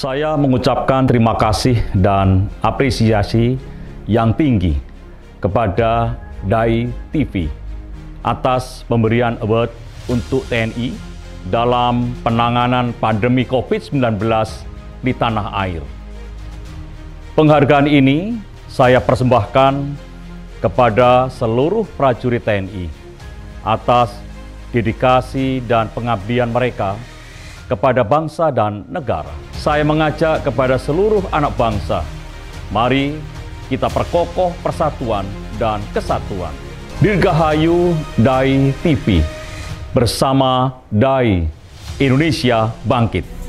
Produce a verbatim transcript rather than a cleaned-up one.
Saya mengucapkan terima kasih dan apresiasi yang tinggi kepada D A A I T V atas pemberian award untuk T N I dalam penanganan pandemi COVID sembilan belas di tanah air. Penghargaan ini saya persembahkan kepada seluruh prajurit T N I atas dedikasi dan pengabdian mereka kepada bangsa dan negara. Saya mengajak kepada seluruh anak bangsa, mari kita perkokoh persatuan dan kesatuan. Dirgahayu D A A I T V bersama D A A I Indonesia Bangkit.